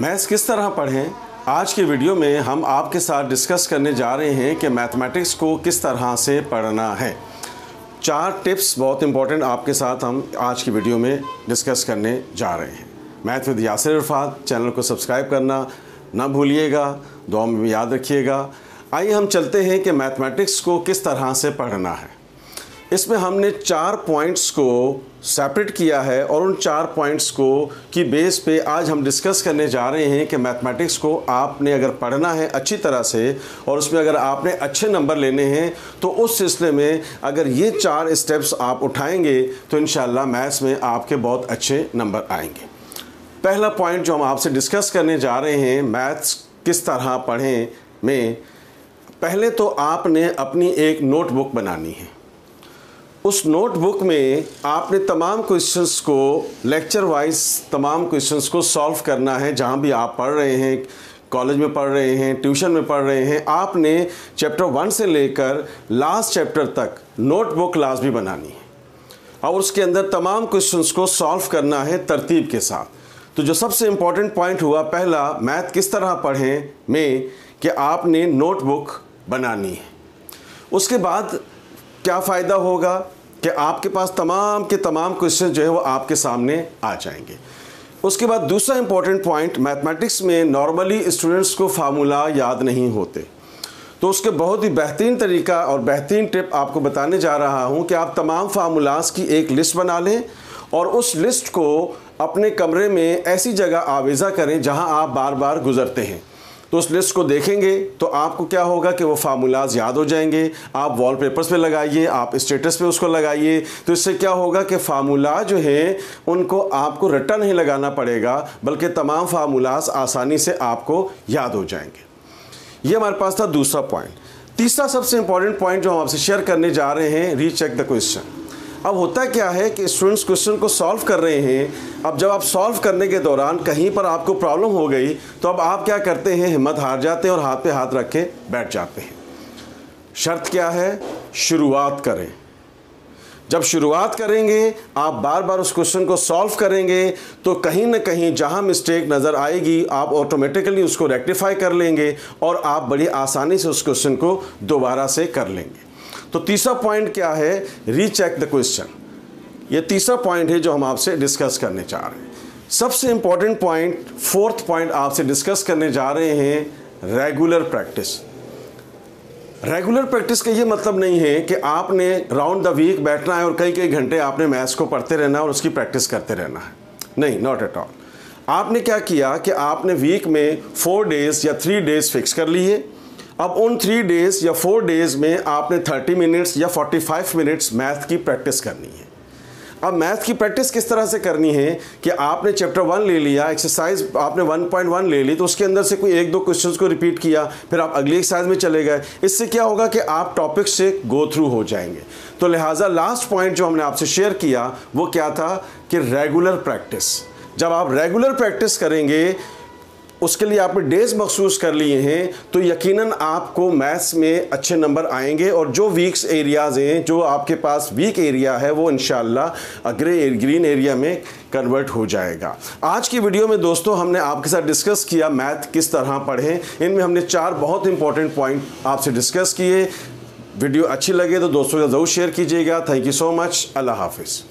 Maths किस तरह पढ़ें। आज के वीडियो में हम आपके साथ डिस्कस करने जा रहे हैं कि मैथमेटिक्स को किस तरह से पढ़ना है। चार टिप्स बहुत इंपॉर्टेंट आपके साथ हम आज की वीडियो में डिस्कस करने जा रहे हैं। Math with Yasir Arafat channel को सब्सक्राइब करना ना भूलिएगा, दुआ में याद रखिएगा। आइए हम चलते हैं कि मैथमेटिक्स को किस तरह से पढ़ना है। इसमें हमने चार पॉइंट्स को सेपरेट किया है और उन चार पॉइंट्स को की बेस पे आज हम डिस्कस करने जा रहे हैं कि मैथमेटिक्स को आपने अगर पढ़ना है अच्छी तरह से और उसमें अगर आपने अच्छे नंबर लेने हैं तो उस सिलसिले में अगर ये चार स्टेप्स आप उठाएंगे तो इंशाल्लाह मैथ्स में आपके बहुत अच्छे नंबर आएंगे। पहला पॉइंट जो हम आपसे डिस्कस करने जा रहे हैं मैथ्स किस तरह पढ़ें में, पहले तो आपने अपनी एक नोटबुक बनानी है। उस नोटबुक में आपने तमाम क्वेश्चंस को लेक्चर वाइज तमाम क्वेश्चंस को सॉल्व करना है। जहाँ भी आप पढ़ रहे हैं, कॉलेज में पढ़ रहे हैं, ट्यूशन में पढ़ रहे हैं, आपने चैप्टर 1 से लेकर लास्ट चैप्टर तक नोटबुक लाजमी बनानी है और उसके अंदर तमाम क्वेश्चंस को सॉल्व करना है तरतीब के साथ। तो जो सबसे इम्पॉर्टेंट पॉइंट हुआ पहला, मैथ किस तरह पढ़ें में, कि आपने नोटबुक बनानी है। उसके बाद क्या फ़ायदा होगा कि आपके पास तमाम के तमाम क्वेश्चन जो है वो आपके सामने आ जाएंगे। उसके बाद दूसरा इंपॉर्टेंट पॉइंट, मैथमेटिक्स में नॉर्मली स्टूडेंट्स को फार्मूला याद नहीं होते, तो उसके बहुत ही बेहतरीन तरीका और बेहतरीन टिप आपको बताने जा रहा हूं कि आप तमाम फार्मूलाज की एक लिस्ट बना लें और उस लिस्ट को अपने कमरे में ऐसी जगह आवेज़ा करें जहाँ आप बार बार गुजरते हैं। तो उस लिस्ट को देखेंगे तो आपको क्या होगा कि वो फार्मूलाज याद हो जाएंगे। आप वॉलपेपर्स पे लगाइए, आप स्टेटस पे उसको लगाइए, तो इससे क्या होगा कि फार्मूला जो है उनको आपको रट्टा नहीं लगाना पड़ेगा, बल्कि तमाम फार्मूलाज आसानी से आपको याद हो जाएंगे। ये हमारे पास था दूसरा पॉइंट। तीसरा सबसे इंपॉर्टेंट पॉइंट जो हम आपसे शेयर करने जा रहे हैं, रीचेक द क्वेश्चन। अब होता क्या है कि स्टूडेंट्स क्वेश्चन को सॉल्व कर रहे हैं। अब जब आप सॉल्व करने के दौरान कहीं पर आपको प्रॉब्लम हो गई तो अब आप क्या करते हैं, हिम्मत हार जाते हैं और हाथ पे हाथ रख के बैठ जाते हैं। शर्त क्या है, शुरुआत करें। जब शुरुआत करेंगे, आप बार बार उस क्वेश्चन को सॉल्व करेंगे तो कहीं ना कहीं जहां मिस्टेक नज़र आएगी आप ऑटोमेटिकली उसको रेक्टिफाई कर लेंगे और आप बड़ी आसानी से उस क्वेश्चन को दोबारा से कर लेंगे। तो तीसरा पॉइंट क्या है, रीचेक द क्वेश्चन। ये तीसरा पॉइंट है जो हम आपसे डिस्कस करने चाह रहे हैं। सबसे इंपॉर्टेंट पॉइंट, फोर्थ पॉइंट आपसे डिस्कस करने जा रहे हैं, रेगुलर प्रैक्टिस। रेगुलर प्रैक्टिस का ये मतलब नहीं है कि आपने राउंड द वीक बैठना है और कई कई घंटे आपने मैथ्स को पढ़ते रहना है और उसकी प्रैक्टिस करते रहना है। नहीं, नॉट एट ऑल। आपने क्या किया कि आपने वीक में 4 डेज या 3 डेज फिक्स कर लिए। अब उन 3 डेज़ या 4 डेज़ में आपने 30 मिनट्स या 45 मिनट्स मैथ की प्रैक्टिस करनी है। अब मैथ की प्रैक्टिस किस तरह से करनी है कि आपने चैप्टर 1 ले लिया, एक्सरसाइज आपने 1.1 ले ली, तो उसके अंदर से कोई 1-2 क्वेश्चंस को रिपीट किया, फिर आप अगली एक्सरसाइज में चले गए। इससे क्या होगा कि आप टॉपिक से गो थ्रू हो जाएंगे। तो लिहाजा लास्ट पॉइंट जो हमने आपसे शेयर किया वो क्या था कि रेगुलर प्रैक्टिस। जब आप रेगुलर प्रैक्टिस करेंगे, उसके लिए आपने डेज मखसूस कर लिए हैं, तो यकीनन आपको मैथ्स में अच्छे नंबर आएंगे और जो वीक्स एरियाज़ हैं, जो आपके पास वीक एरिया है, वो इंशाल्लाह ग्रे ग्रीन एरिया में कन्वर्ट हो जाएगा। आज की वीडियो में दोस्तों हमने आपके साथ डिस्कस किया मैथ किस तरह पढ़ें। इनमें हमने 4 बहुत इंपॉर्टेंट पॉइंट आपसे डिस्कस किए। वीडियो अच्छी लगे तो दोस्तों के साथ ज़रूर शेयर कीजिएगा। Thank you so much. अल्लाह हाफिज़।